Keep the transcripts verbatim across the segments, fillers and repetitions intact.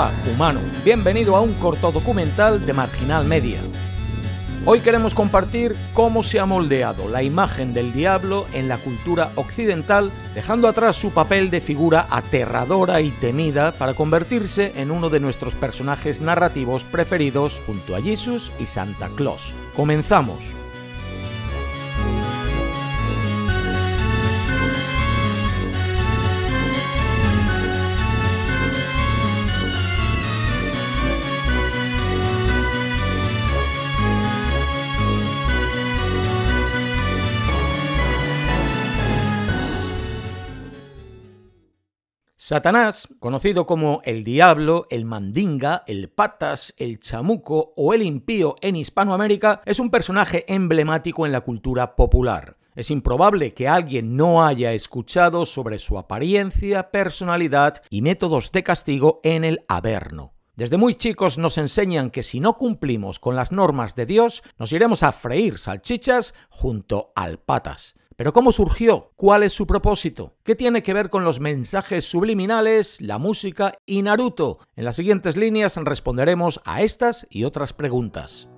Hola, humano. Bienvenido a un corto documental de Marginal Media. Hoy queremos compartir cómo se ha moldeado la imagen del diablo en la cultura occidental, dejando atrás su papel de figura aterradora y temida para convertirse en uno de nuestros personajes narrativos preferidos junto a Jesús y Santa Claus. Comenzamos. Satanás, conocido como el diablo, el mandinga, el patas, el chamuco o el impío en Hispanoamérica, es un personaje emblemático en la cultura popular. Es improbable que alguien no haya escuchado sobre su apariencia, personalidad y métodos de castigo en el Averno. Desde muy chicos nos enseñan que si no cumplimos con las normas de Dios, nos iremos a freír salchichas junto al patas. ¿Pero cómo surgió? ¿Cuál es su propósito? ¿Qué tiene que ver con los mensajes subliminales, la música y Naruto? En las siguientes líneas responderemos a estas y otras preguntas.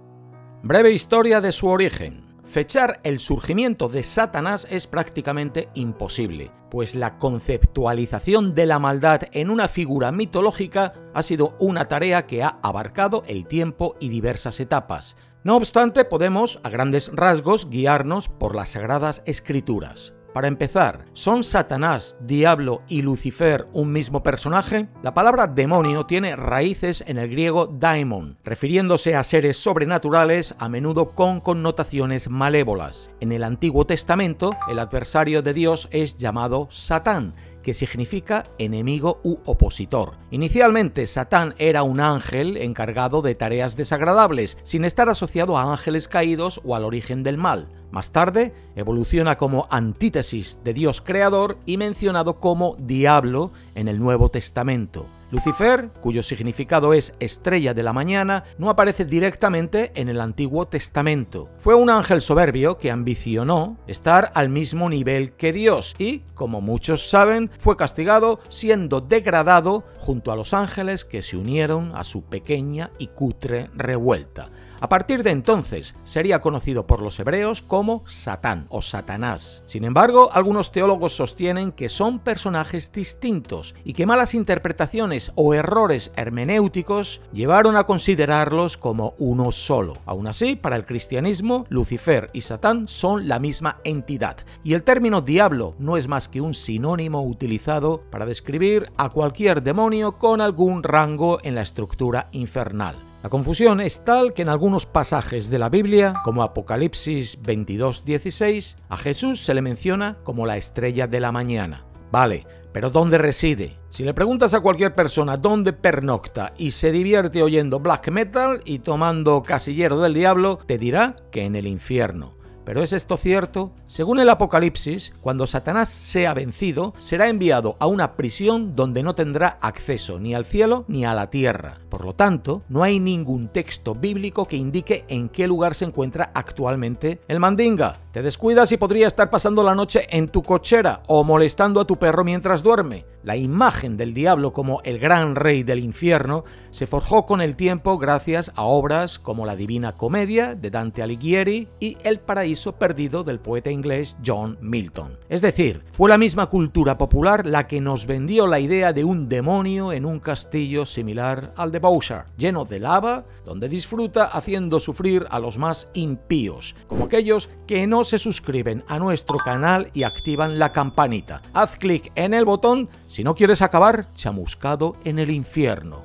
Breve historia de su origen. Fechar el surgimiento de Satanás es prácticamente imposible, pues la conceptualización de la maldad en una figura mitológica ha sido una tarea que ha abarcado el tiempo y diversas etapas. No obstante, podemos, a grandes rasgos, guiarnos por las Sagradas Escrituras. Para empezar, ¿son Satanás, Diablo y Lucifer un mismo personaje? La palabra demonio tiene raíces en el griego daimon, refiriéndose a seres sobrenaturales a menudo con connotaciones malévolas. En el Antiguo Testamento, el adversario de Dios es llamado Satán, que significa enemigo u opositor. Inicialmente, Satán era un ángel encargado de tareas desagradables, sin estar asociado a ángeles caídos o al origen del mal. Más tarde, evoluciona como antítesis de Dios creador y mencionado como diablo en el Nuevo Testamento. Lucifer, cuyo significado es estrella de la mañana, no aparece directamente en el Antiguo Testamento. Fue un ángel soberbio que ambicionó estar al mismo nivel que Dios y, como muchos saben, fue castigado siendo degradado junto a los ángeles que se unieron a su pequeña y cutre revuelta. A partir de entonces, sería conocido por los hebreos como Satán o Satanás. Sin embargo, algunos teólogos sostienen que son personajes distintos y que malas interpretaciones o errores hermenéuticos llevaron a considerarlos como uno solo. Aún así, para el cristianismo, Lucifer y Satán son la misma entidad, y el término diablo no es más que un sinónimo utilizado para describir a cualquier demonio con algún rango en la estructura infernal. La confusión es tal que en algunos pasajes de la Biblia, como Apocalipsis veintidós dieciséis, a Jesús se le menciona como la estrella de la mañana. Vale, pero ¿dónde reside? Si le preguntas a cualquier persona dónde pernocta y se divierte oyendo black metal y tomando casillero del diablo, te dirá que en el infierno. ¿Pero es esto cierto? Según el Apocalipsis, cuando Satanás sea vencido, será enviado a una prisión donde no tendrá acceso ni al cielo ni a la tierra. Por lo tanto, no hay ningún texto bíblico que indique en qué lugar se encuentra actualmente el mandinga. Te descuidas y podría estar pasando la noche en tu cochera o molestando a tu perro mientras duerme. La imagen del diablo como el gran rey del infierno se forjó con el tiempo gracias a obras como La Divina Comedia de Dante Alighieri y El Paraíso Perdido del poeta inglés John Milton. Es decir, fue la misma cultura popular la que nos vendió la idea de un demonio en un castillo similar al de Bowser, lleno de lava, donde disfruta haciendo sufrir a los más impíos, como aquellos que no se suscriben a nuestro canal y activan la campanita. Haz clic en el botón si no quieres acabar chamuscado en el infierno.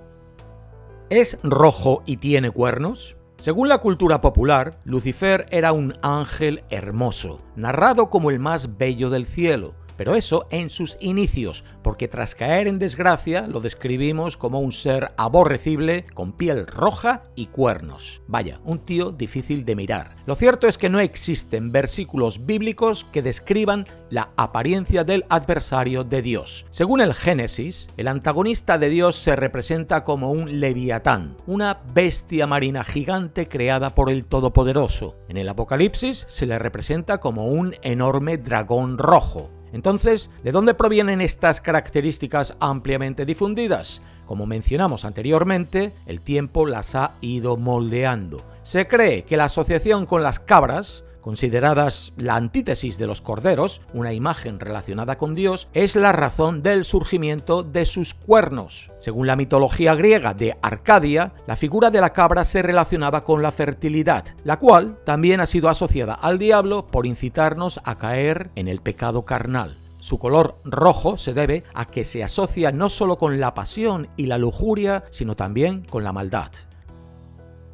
¿Es rojo y tiene cuernos? Según la cultura popular, Lucifer era un ángel hermoso, narrado como el más bello del cielo. Pero eso en sus inicios, porque tras caer en desgracia lo describimos como un ser aborrecible con piel roja y cuernos. Vaya, un tío difícil de mirar. Lo cierto es que no existen versículos bíblicos que describan la apariencia del adversario de Dios. Según el Génesis, el antagonista de Dios se representa como un leviatán, una bestia marina gigante creada por el Todopoderoso. En el Apocalipsis se le representa como un enorme dragón rojo. Entonces, ¿de dónde provienen estas características ampliamente difundidas? Como mencionamos anteriormente, el tiempo las ha ido moldeando. Se cree que la asociación con las cabras, consideradas la antítesis de los corderos, una imagen relacionada con Dios, es la razón del surgimiento de sus cuernos. Según la mitología griega de Arcadia, la figura de la cabra se relacionaba con la fertilidad, la cual también ha sido asociada al diablo por incitarnos a caer en el pecado carnal. Su color rojo se debe a que se asocia no solo con la pasión y la lujuria, sino también con la maldad.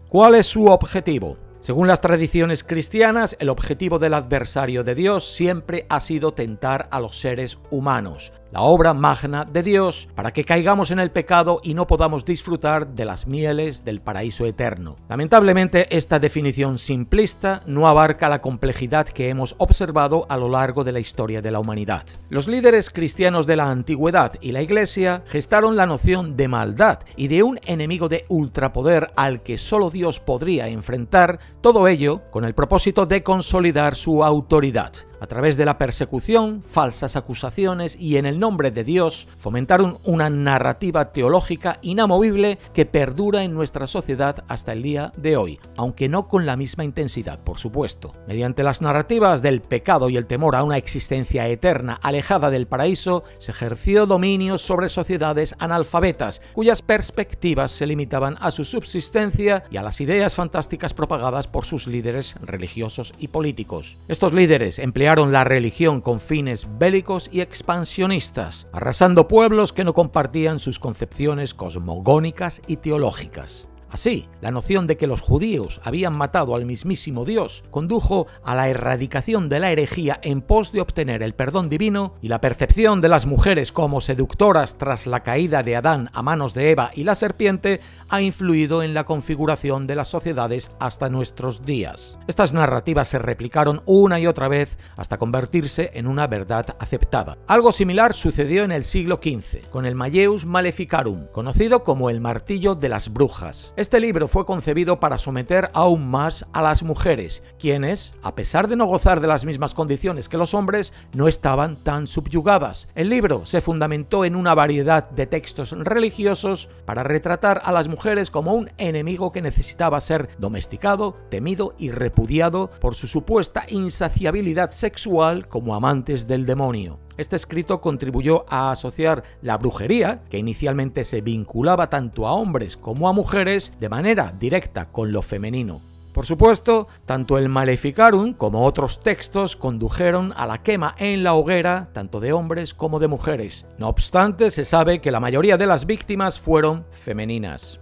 ¿Cuál es su objetivo? Según las tradiciones cristianas, el objetivo del adversario de Dios siempre ha sido tentar a los seres humanos, la obra magna de Dios, para que caigamos en el pecado y no podamos disfrutar de las mieles del paraíso eterno. Lamentablemente, esta definición simplista no abarca la complejidad que hemos observado a lo largo de la historia de la humanidad. Los líderes cristianos de la antigüedad y la Iglesia gestaron la noción de maldad y de un enemigo de ultrapoder al que solo Dios podría enfrentar, todo ello con el propósito de consolidar su autoridad. A través de la persecución, falsas acusaciones y en el nombre de Dios, fomentaron una narrativa teológica inamovible que perdura en nuestra sociedad hasta el día de hoy, aunque no con la misma intensidad, por supuesto. Mediante las narrativas del pecado y el temor a una existencia eterna alejada del paraíso, se ejerció dominio sobre sociedades analfabetas, cuyas perspectivas se limitaban a su subsistencia y a las ideas fantásticas propagadas por sus líderes religiosos y políticos. Estos líderes emplearon la religión con fines bélicos y expansionistas, arrasando pueblos que no compartían sus concepciones cosmogónicas y teológicas. Así, la noción de que los judíos habían matado al mismísimo Dios condujo a la erradicación de la herejía en pos de obtener el perdón divino, y la percepción de las mujeres como seductoras tras la caída de Adán a manos de Eva y la serpiente ha influido en la configuración de las sociedades hasta nuestros días. Estas narrativas se replicaron una y otra vez hasta convertirse en una verdad aceptada. Algo similar sucedió en el siglo quince, con el Malleus Maleficarum, conocido como el martillo de las brujas. Este libro fue concebido para someter aún más a las mujeres, quienes, a pesar de no gozar de las mismas condiciones que los hombres, no estaban tan subyugadas. El libro se fundamentó en una variedad de textos religiosos para retratar a las mujeres como un enemigo que necesitaba ser domesticado, temido y repudiado por su supuesta insaciabilidad sexual como amantes del demonio. Este escrito contribuyó a asociar la brujería, que inicialmente se vinculaba tanto a hombres como a mujeres, de manera directa con lo femenino. Por supuesto, tanto el Maleficarum como otros textos condujeron a la quema en la hoguera tanto de hombres como de mujeres. No obstante, se sabe que la mayoría de las víctimas fueron femeninas.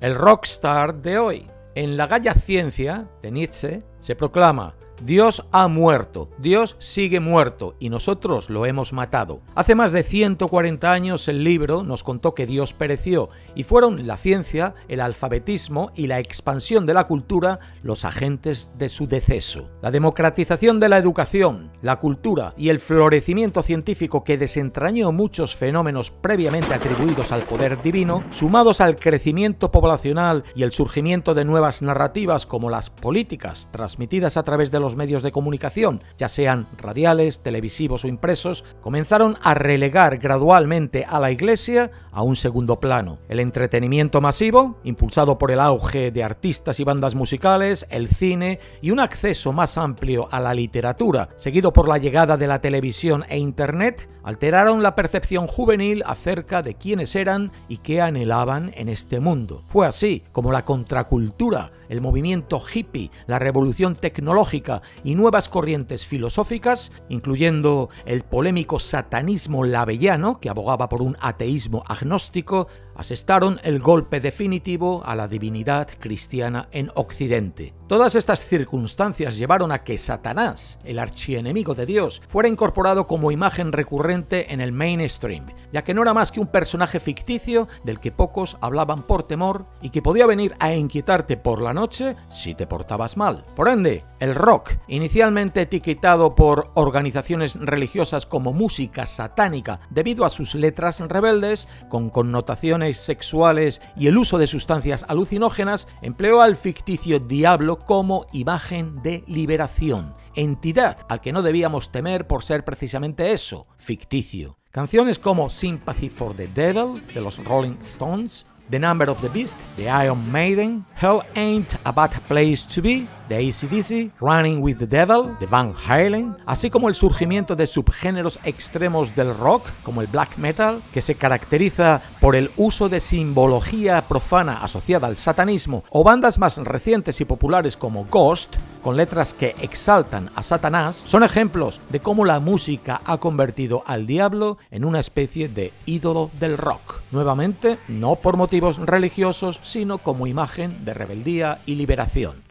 El rockstar de hoy. En La Gaya Ciencia, de Nietzsche, se proclama: Dios ha muerto, Dios sigue muerto y nosotros lo hemos matado. Hace más de ciento cuarenta años el libro nos contó que Dios pereció y fueron la ciencia, el alfabetismo y la expansión de la cultura los agentes de su deceso. La democratización de la educación, la cultura y el florecimiento científico que desentrañó muchos fenómenos previamente atribuidos al poder divino, sumados al crecimiento poblacional y el surgimiento de nuevas narrativas como las políticas transmitidas a través de los los medios de comunicación, ya sean radiales, televisivos o impresos, comenzaron a relegar gradualmente a la Iglesia a un segundo plano. El entretenimiento masivo, impulsado por el auge de artistas y bandas musicales, el cine y un acceso más amplio a la literatura, seguido por la llegada de la televisión e Internet, alteraron la percepción juvenil acerca de quiénes eran y qué anhelaban en este mundo. Fue así como la contracultura, el movimiento hippie, la revolución tecnológica y nuevas corrientes filosóficas, incluyendo el polémico satanismo lavellano, que abogaba por un ateísmo agnóstico, asestaron el golpe definitivo a la divinidad cristiana en Occidente. Todas estas circunstancias llevaron a que Satanás, el archienemigo de Dios, fuera incorporado como imagen recurrente en el mainstream, ya que no era más que un personaje ficticio del que pocos hablaban por temor y que podía venir a inquietarte por la noche si te portabas mal. Por ende, el rock, inicialmente etiquetado por organizaciones religiosas como música satánica debido a sus letras rebeldes, con connotaciones sexuales y el uso de sustancias alucinógenas, empleó al ficticio diablo como imagen de liberación, entidad al que no debíamos temer por ser precisamente eso, ficticio. Canciones como Sympathy for the Devil, de los Rolling Stones, The Number of the Beast, de Iron Maiden, Hell Ain't a Bad Place to Be, de A C D C, Running with the Devil, de Van Halen, así como el surgimiento de subgéneros extremos del rock, como el black metal, que se caracteriza por el uso de simbología profana asociada al satanismo, o bandas más recientes y populares como Ghost, con letras que exaltan a Satanás, son ejemplos de cómo la música ha convertido al diablo en una especie de ídolo del rock. Nuevamente, no por motivos religiosos, sino como imagen de rebeldía y liberación.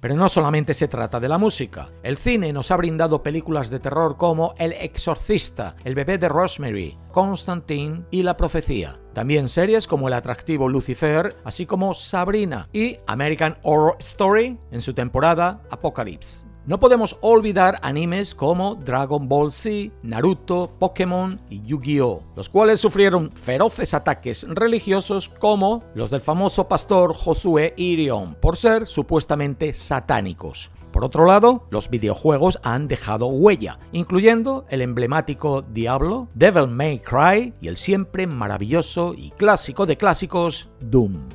Pero no solamente se trata de la música. El cine nos ha brindado películas de terror como El Exorcista, El bebé de Rosemary, Constantine y La profecía. También series como el atractivo Lucifer, así como Sabrina y American Horror Story en su temporada Apocalypse. No podemos olvidar animes como Dragon Ball Z, Naruto, Pokémon y Yu-Gi-Oh!, los cuales sufrieron feroces ataques religiosos como los del famoso pastor Josué Irion, por ser supuestamente satánicos. Por otro lado, los videojuegos han dejado huella, incluyendo el emblemático Diablo, Devil May Cry y el siempre maravilloso y clásico de clásicos Doom.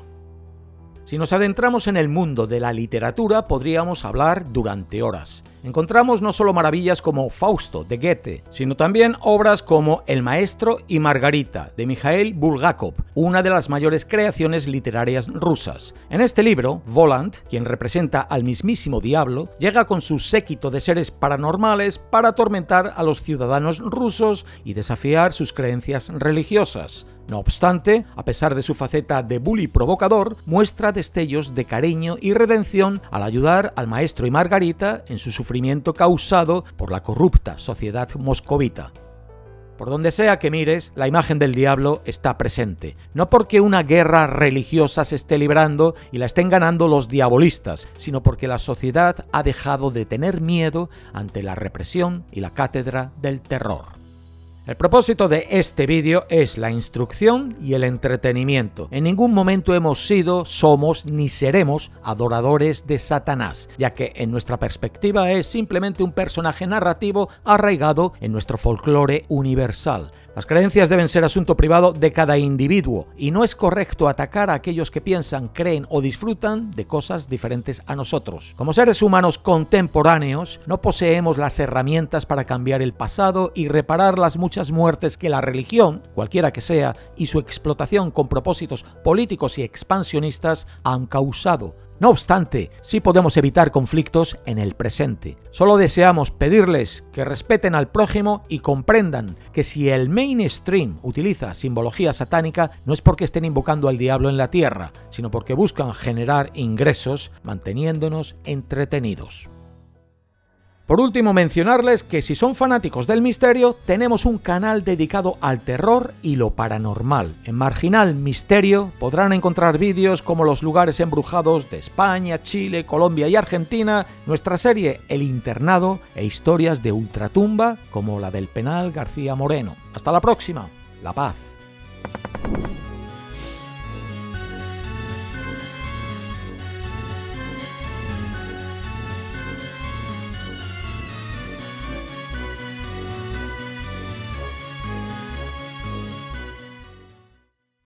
Si nos adentramos en el mundo de la literatura, podríamos hablar durante horas. Encontramos no solo maravillas como Fausto, de Goethe, sino también obras como El Maestro y Margarita, de Mikhail Bulgakov, una de las mayores creaciones literarias rusas. En este libro, Voland, quien representa al mismísimo diablo, llega con su séquito de seres paranormales para atormentar a los ciudadanos rusos y desafiar sus creencias religiosas. No obstante, a pesar de su faceta de bully provocador, muestra destellos de cariño y redención al ayudar al maestro y Margarita en su sufrimiento causado por la corrupta sociedad moscovita. Por donde sea que mires, la imagen del diablo está presente. No porque una guerra religiosa se esté librando y la estén ganando los diabolistas, sino porque la sociedad ha dejado de tener miedo ante la represión y la cátedra del terror. El propósito de este vídeo es la instrucción y el entretenimiento. En ningún momento hemos sido, somos ni seremos adoradores de Satanás, ya que en nuestra perspectiva es simplemente un personaje narrativo arraigado en nuestro folclore universal. Las creencias deben ser asunto privado de cada individuo y no es correcto atacar a aquellos que piensan, creen o disfrutan de cosas diferentes a nosotros. Como seres humanos contemporáneos, no poseemos las herramientas para cambiar el pasado y reparar las muchas muertes que la religión, cualquiera que sea, y su explotación con propósitos políticos y expansionistas han causado. No obstante, sí podemos evitar conflictos en el presente. Solo deseamos pedirles que respeten al prójimo y comprendan que si el mainstream utiliza simbología satánica, no es porque estén invocando al diablo en la tierra, sino porque buscan generar ingresos manteniéndonos entretenidos. Por último, mencionarles que si son fanáticos del misterio, tenemos un canal dedicado al terror y lo paranormal. En Marginal Misterio podrán encontrar vídeos como los lugares embrujados de España, Chile, Colombia y Argentina, nuestra serie El Internado e historias de ultratumba como la del penal García Moreno. Hasta la próxima. La paz.